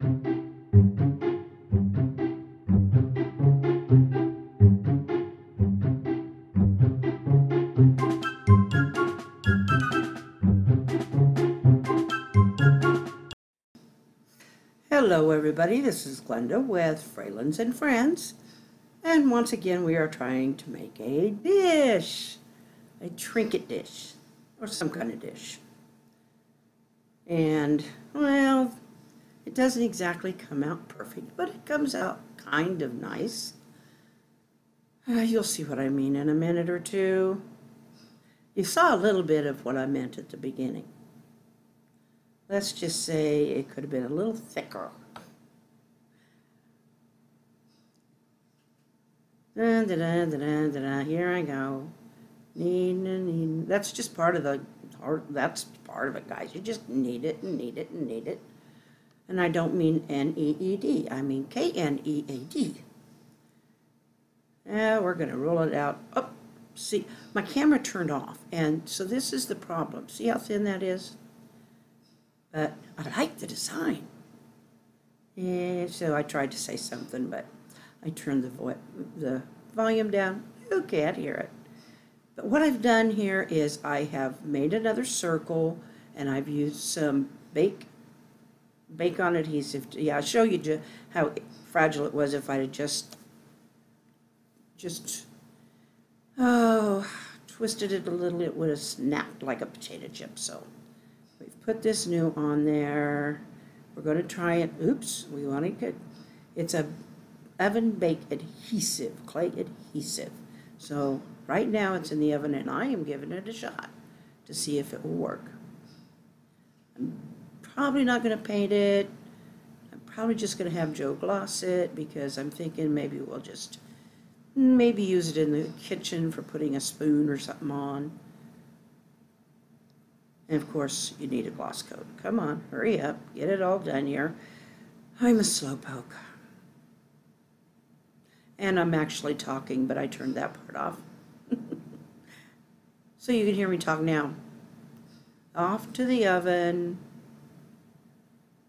Hello everybody, this is Glenda with Fralins and Friends, and once again we are trying to make a dish, a trinket dish, or some kind of dish. And, well, it doesn't exactly come out perfect, but it comes out kind of nice. You'll see what I mean in a minute or two. You saw a little bit of what I meant at the beginning. Let's just say it could have been a little thicker. Da, da, da, da, da, da. Here I go. Need. That's just part of the art. That's part of it, guys. You just knead it and knead it and knead it. And I don't mean N-E-E-D. I mean K-N-E-A-D. Now we're going to roll it out. Oh, see, my camera turned off, and so this is the problem. See how thin that is? But I like the design. Yeah, so I tried to say something, but I turned the volume down. You can't hear it. But what I've done here is I have made another circle, and I've used some bake-on adhesive. Yeah, I'll show you how fragile it was if I had just twisted it a little. It would have snapped like a potato chip, so. We've put this new on there. We're going to try it. Oops, we want to get. It's a oven bake adhesive, clay adhesive. So right now it's in the oven, and I am giving it a shot to see if it will work. I'm probably not going to paint it. I'm probably just going to have Joe gloss it because I'm thinking maybe we'll just use it in the kitchen for putting a spoon or something on. And of course, you need a gloss coat. Come on, hurry up, get it all done here. I'm a slowpoke. And I'm actually talking, but I turned that part off. So you can hear me talk now. Off to the oven.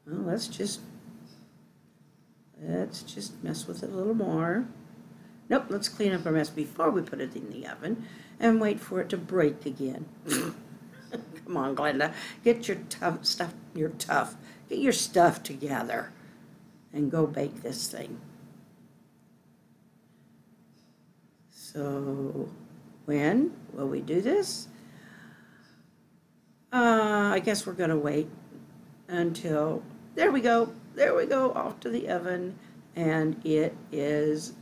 Well, let's just mess with it a little more. Nope, let's clean up our mess before we put it in the oven and wait for it to break again. Come on, Glenda, get your stuff together and go bake this thing. So when will we do this? I guess we're gonna wait until, there we go, off to the oven, and it is